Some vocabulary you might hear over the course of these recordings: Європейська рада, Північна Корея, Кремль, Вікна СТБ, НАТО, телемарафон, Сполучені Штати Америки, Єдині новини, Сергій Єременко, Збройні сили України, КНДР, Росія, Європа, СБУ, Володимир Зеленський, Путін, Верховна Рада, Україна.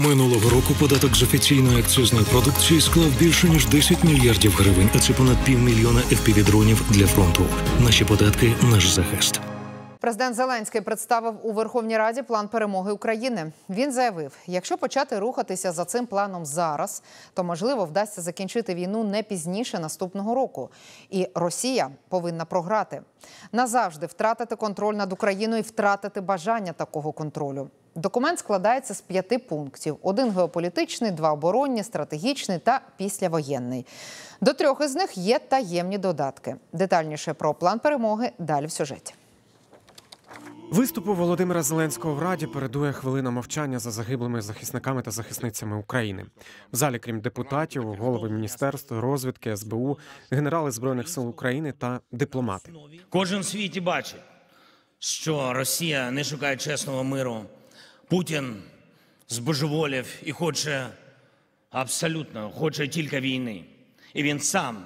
Минулого року податок з офіційної акцизної продукції склав більше ніж 10 мільярдів гривень, а це понад півмільйона FPV-дронів для фронту. Наші податки – наш захист. Президент Зеленський представив у Верховній Раді план перемоги України. Він заявив, якщо почати рухатися за цим планом зараз, то, можливо, вдасться закінчити війну не пізніше наступного року. І Росія повинна програти. Назавжди втратити контроль над Україною і втратити бажання такого контролю. Документ складається з 5 пунктів. 1 геополітичний, 2 оборонні, стратегічний та післявоєнний. До 3 із них є таємні додатки. Детальніше про план перемоги далі в сюжеті. Виступу Володимира Зеленського в Раді передує хвилина мовчання за загиблими захисниками та захисницями України. В залі, крім депутатів, голови міністерств, розвідки, СБУ, генерали Збройних сил України та дипломати. Кожен в світі бачить, що Росія не шукає чесного миру. Путін збожеволів і хоче тільки війни. І він сам,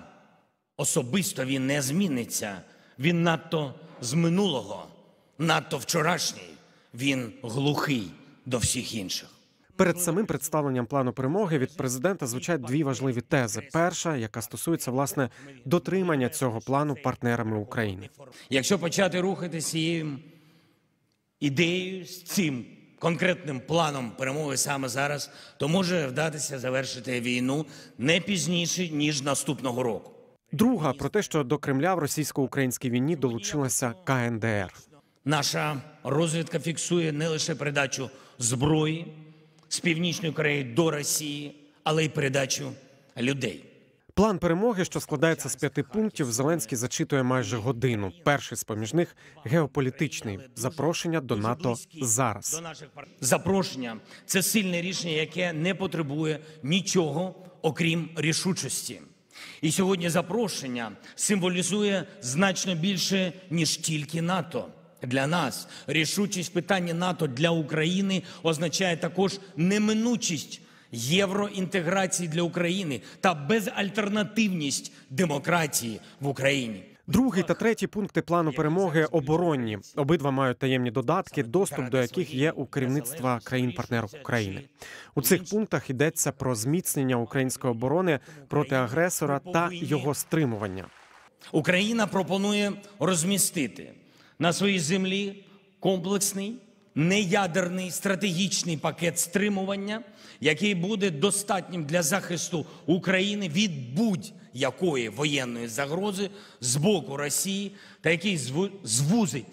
особисто він не зміниться. Він надто з минулого, надто вчорашній, він глухий до всіх інших. Перед самим представленням плану перемоги від президента звучать 2 важливі тези. Перша, яка стосується, власне, дотримання цього плану партнерами України. Якщо почати рухатися цією ідеєю, з цим конкретним планом перемоги саме зараз, то може вдатися завершити війну не пізніше, ніж наступного року. Друга, про те, що до Кремля в російсько-українській війні долучилася КНДР. Наша розвідка фіксує не лише передачу зброї з Північної Кореї до Росії, але й передачу людей. План перемоги, що складається з 5 пунктів, Зеленський зачитує майже годину. Перший з-поміж них – геополітичний. Запрошення до НАТО зараз. Запрошення – це сильне рішення, яке не потребує нічого, окрім рішучості. І сьогодні запрошення символізує значно більше, ніж тільки НАТО. Для нас рішучість питання НАТО для України означає також неминучість євроінтеграції для України та безальтернативність демократії в Україні. Другий та третій пункти плану перемоги – оборонні. Обидва мають таємні додатки, доступ до яких є у керівництва країн-партнерів України. У цих пунктах йдеться про зміцнення української оборони проти агресора та його стримування. Україна пропонує розмістити на своїй землі комплексний, неядерний стратегічний пакет стримування, який буде достатнім для захисту України від будь-якої воєнної загрози з боку Росії, та який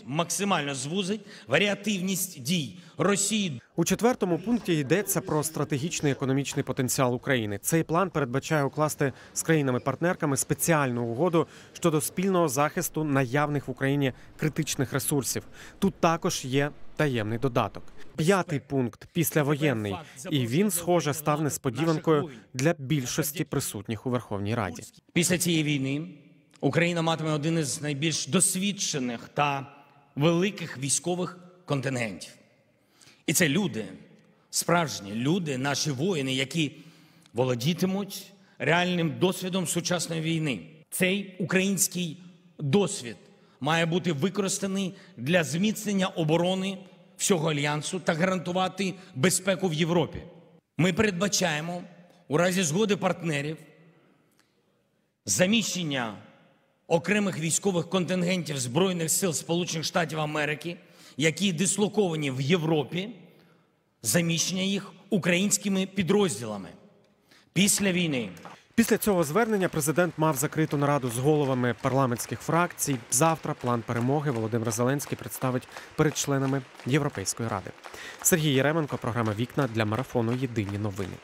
максимально звузить варіативність дій Росії. У 4-му пункті йдеться про стратегічний економічний потенціал України. Цей план передбачає укласти з країнами-партнерками спеціальну угоду щодо спільного захисту наявних в Україні критичних ресурсів. Тут також є таємний додаток. 5-й пункт – післявоєнний. І він, схоже, став несподіванкою для більшості присутніх у Верховній Раді. Після цієї війни Україна матиме один із найбільш досвідчених та великих військових контингентів. І це люди, справжні люди, наші воїни, які володітимуть реальним досвідом сучасної війни. Цей український досвід має бути використаний для зміцнення оборони всього Альянсу та гарантувати безпеку в Європі. Ми передбачаємо у разі згоди партнерів заміщення окремих військових контингентів Збройних сил Сполучених Штатів Америки, які дислоковані в Європі, заміщення їх українськими підрозділами після війни. Після цього звернення президент мав закриту нараду з головами парламентських фракцій. Завтра план перемоги Володимир Зеленський представить перед членами Європейської ради. Сергій Єременко, програма «Вікна» для марафону «Єдині новини».